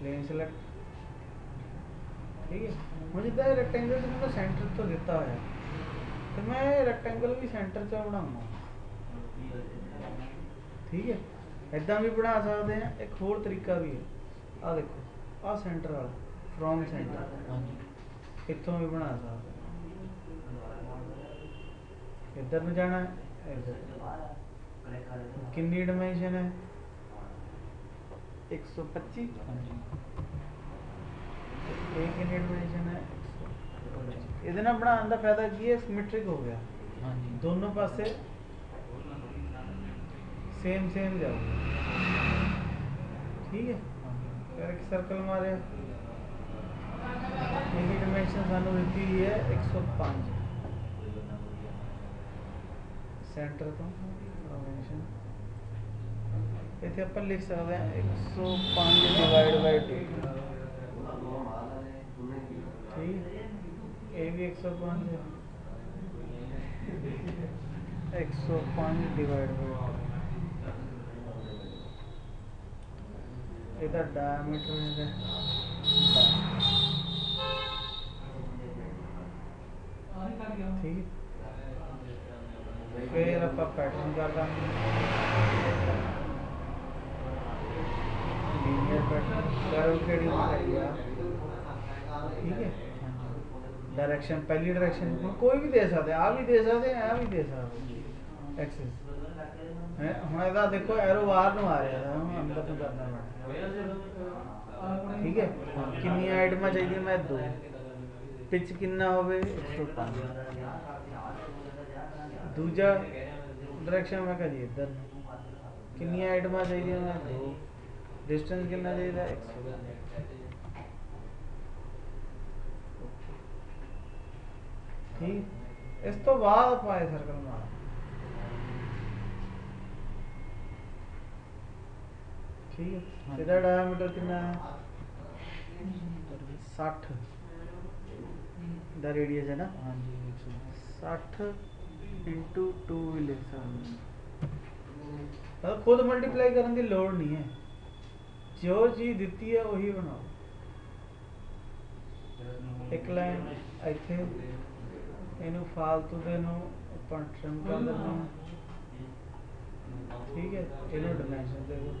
Plane select, ठीक है। मुझे तो रेक्टेंगल से मुझे सेंटर तो देता है, तो मैं रेक्टेंगल भी सेंटर से बनाऊंगा, ठीक है। इदा भी बना सकते हैं, एक होर तरीका भी है। आ देखो आ सेंटर वाला फ्रॉम सेंटर, इतों भी बना सकते, इधर में जाना है, इधर। कितनी डायमेंशन है? 125। एक यूनिट डायमेंशन है। इधर ना बनाने का फायदा की है, सिमेट्रिक हो गया। हाँ जी, दोनों पासे सेम सेम जाओ, ठीक है। फिर एक सर्कल मारे, यूनिट डायमेंशन सानू दी है 105 सेंटर तो डायमेंशन। इतने अपन लिख सकते हैं 105/2, ठीक। ये भी 105 है, 105/2। इधर डायमीटर है 10, ठीक। फिर आप पैटर्न कर देंगे, ठीक है। डायरेक्शन, पहली डायरेक्शन कोई भी दे सकते हैं, आ भी दे सकते हैं, आ भी दे सकते एक्सेस। हम इदा देखो एरो बाहर आ रहा है, हम अंदर तो करना है, ठीक है। कितनी आइटम चाहिए? मैं 2। पिच कितना होवे? 105। दूजा डायरेक्शन मैं कह दी इधर, कितनी आइटम चाहिए? मैं 2। डिस्टेंस कितना चाहिए? 100, ठीक। इस तो बाद पाए सर्कल मार, ठीक। इधर डायमीटर कितना है? 60 इधर रेडियस है ना। हाँ जी, 60 × 2 भी ले सकते। खुद मल्टीप्लाई करने की लोड़ नहीं है, जो चीज दी है वही बनाओ। एक लाइन इतने इन फालतू अपन ट्रिम कर देना, ठीक है। इन डायमेंशन दे दो,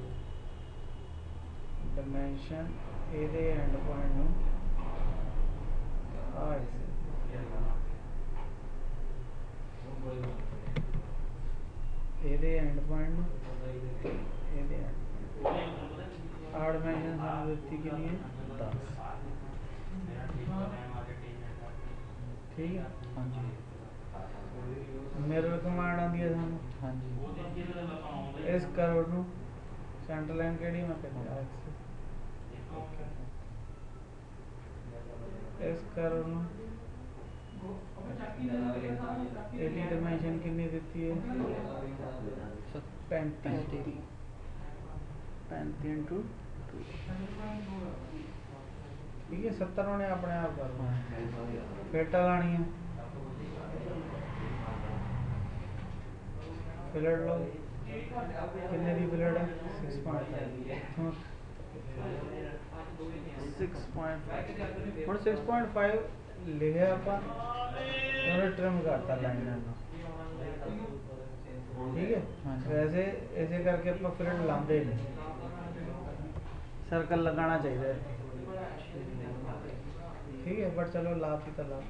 डायमेंशन ये एंड पॉइंट ये एंड पॉइंट ये आठ डायमेंशन व्यक्ति के लिए 10, ठीक है। हाँ जी, मेरे कमांड आती है सानू। हाँ जी, इस कर्व को सेंटर लाइन केड़ी मैं कहता है, इस कर्व को एडी डायमेंशन कितनी देती है? 35। 35 × 2, ठीक है। 70 उन्हें अपने आप कर फेटा लानी है, फिलड लो। कितने की फिलड है? 6.5। हम 6.5 लिखे अपन, उन्हें ट्रिम करता लाइन, ठीक है। वैसे ऐसे करके अपना फिलड लांबे नहीं, सर्कल लगाना चाहिए, ठीक है। बट चलो लाभ तो लाभ,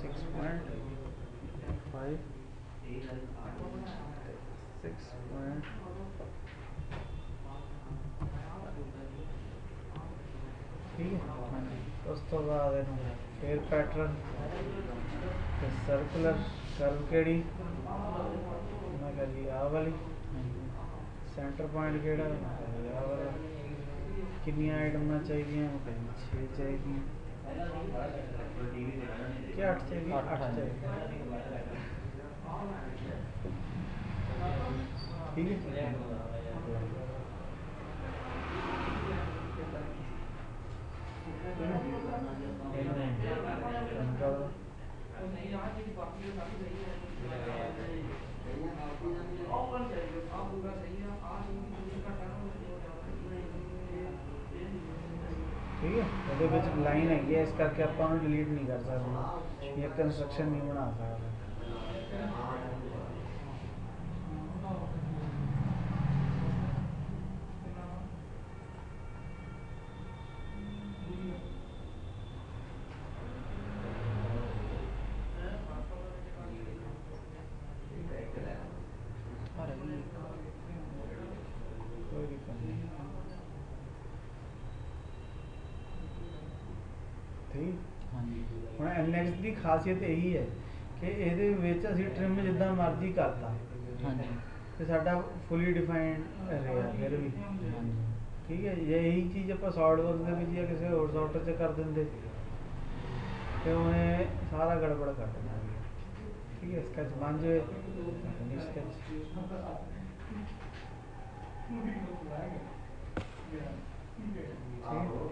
6.5, ठीक। उस तो बाद फिर पैटर्न सर्कुलर कर्व केड़ी मैं कह ली आ वाली, सेंटर पॉइंट केड़ा कितनी आइटम चाहिए? 6 चाहिए क्या? 8 चाहिए। 8 चाहिए, ठीक है। और कौन चाहिए? आप पूरा सही है, आज इनकी पूरी का टाइम ठीक है, ये विच लाइन हैगी है, इस करके आप डिलीट नहीं कर सकते, ये कंस्ट्रक्शन नहीं बना सकते। ठीक, हाँ जी, हम एनएक्स की खासियत यही है कि ये अभी ट्रिम जिदा मर्जी करता है तो साडा फुली डिफाइंड रहेगा फिर भी। ठीक है, यही चीज़ आप सॉलिडवर्क्स के किसी होर सॉफ्टवेयर कर देंगे तो उन्हें सारा गड़बड़ कर देना। ठीक है, स्केच बन जाए स्केच।